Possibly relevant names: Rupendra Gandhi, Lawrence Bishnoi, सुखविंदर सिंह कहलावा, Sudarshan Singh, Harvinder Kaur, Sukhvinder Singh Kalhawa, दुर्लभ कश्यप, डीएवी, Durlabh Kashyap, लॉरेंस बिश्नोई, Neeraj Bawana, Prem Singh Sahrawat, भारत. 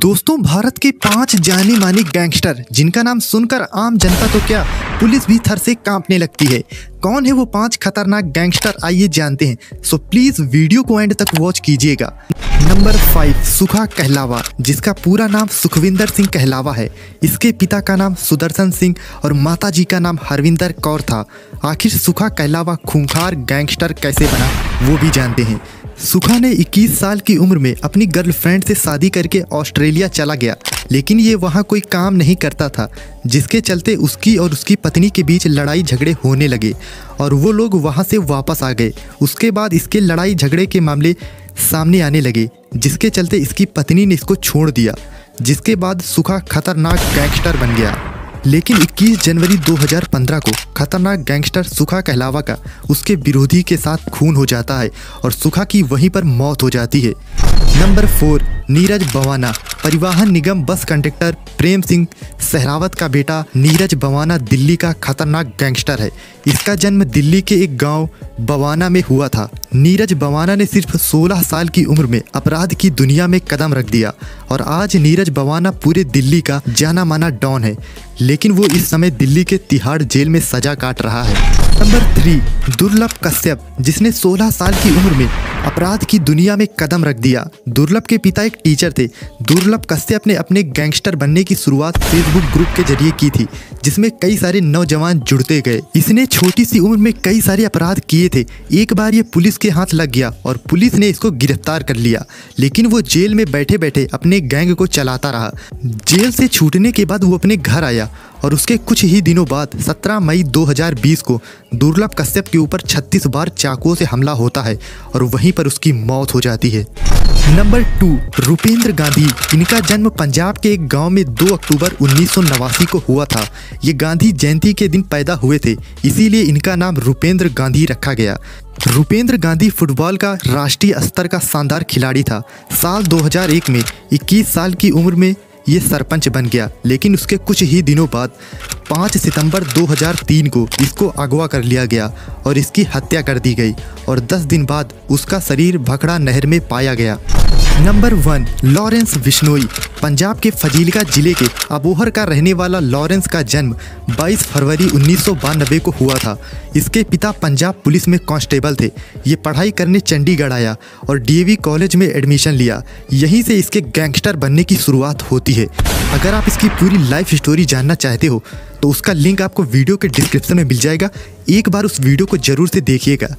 दोस्तों भारत के 5 जाने माने गैंगस्टर जिनका नाम सुनकर आम जनता तो क्या पुलिस भी थर से कांपने लगती है। कौन है वो 5 खतरनाक गैंगस्टर, आइए जानते हैं। सो प्लीज वीडियो को एंड तक वॉच कीजिएगा। नंबर 5 सुखा कहलावा, जिसका पूरा नाम सुखविंदर सिंह कहलावा है। इसके पिता का नाम सुदर्शन सिंह और माता जी का नाम हरविंदर कौर था। आखिर सुखा कहलावा खूंखार गैंगस्टर कैसे बना वो भी जानते हैं। सुखा ने 21 साल की उम्र में अपनी गर्लफ्रेंड से शादी करके ऑस्ट्रेलिया चला गया, लेकिन ये वहाँ कोई काम नहीं करता था, जिसके चलते उसकी और उसकी पत्नी के बीच लड़ाई झगड़े होने लगे और वो लोग वहाँ से वापस आ गए। उसके बाद इसके लड़ाई झगड़े के मामले सामने आने लगे, जिसके चलते इसकी पत्नी ने इसको छोड़ दिया, जिसके बाद सुखा खतरनाक गैंगस्टर बन गया। लेकिन 21 जनवरी 2015 को खतरनाक गैंगस्टर सुखा कहलावा का उसके विरोधी के साथ खून हो जाता है और सुखा की वहीं पर मौत हो जाती है। नंबर 4 नीरज बवाना। परिवहन निगम बस कंडक्टर प्रेम सिंह सहरावत का बेटा नीरज बवाना दिल्ली का खतरनाक गैंगस्टर है। इसका जन्म दिल्ली के एक गांव बवाना में हुआ था। नीरज बवाना ने सिर्फ 16 साल की उम्र में अपराध की दुनिया में कदम रख दिया और आज नीरज बवाना पूरे दिल्ली का जाना माना डॉन है, लेकिन वो इस समय दिल्ली के तिहाड़ जेल में सजा काट रहा है। नंबर 3 दुर्लभ कश्यप, जिसने 16 साल की उम्र में अपराध की दुनिया में कदम रख दिया। दुर्लभ के पिता एक टीचर थे। दुर्लभ कश्यप ने अपने गैंगस्टर बनने की शुरुआत फेसबुक ग्रुप के जरिए की थी, जिसमें कई सारे नौजवान जुड़ते गए। इसने छोटी सी उम्र में कई सारे अपराध किए थे। एक बार ये पुलिस के हाथ लग गया और पुलिस ने इसको गिरफ्तार कर लिया, लेकिन वो जेल में बैठे बैठे अपने गैंग को चलाता रहा। जेल से छूटने के बाद वो अपने घर आया और उसके कुछ ही दिनों बाद 17 मई 2020 को दुर्लभ कश्यप के ऊपर 36 बार चाकुओं से हमला होता है और वहीं पर उसकी मौत हो जाती है। नंबर 2 रुपेंद्र गांधी। इनका जन्म पंजाब के एक गांव में 2 अक्टूबर 1989 को हुआ था। ये गांधी जयंती के दिन पैदा हुए थे, इसीलिए इनका नाम रुपेंद्र गांधी रखा गया। रुपेंद्र गांधी फुटबॉल का राष्ट्रीय स्तर का शानदार खिलाड़ी था। साल 2001 में 21 साल की उम्र में ये सरपंच बन गया, लेकिन उसके कुछ ही दिनों बाद 5 सितंबर 2003 को इसको अगवा कर लिया गया और इसकी हत्या कर दी गई और 10 दिन बाद उसका शरीर भखड़ा नहर में पाया गया। Number 1 लॉरेंस बिश्नोई। पंजाब के फजीलका जिले के अबोहर का रहने वाला लॉरेंस का जन्म 22 फरवरी 1992 को हुआ था। इसके पिता पंजाब पुलिस में कांस्टेबल थे। ये पढ़ाई करने चंडीगढ़ आया और डीएवी कॉलेज में एडमिशन लिया। यहीं से इसके गैंगस्टर बनने की शुरुआत होती है। अगर आप इसकी पूरी लाइफ स्टोरी जानना चाहते हो तो उसका लिंक आपको वीडियो के डिस्क्रिप्शन में मिल जाएगा। एक बार उस वीडियो को जरूर से देखिएगा।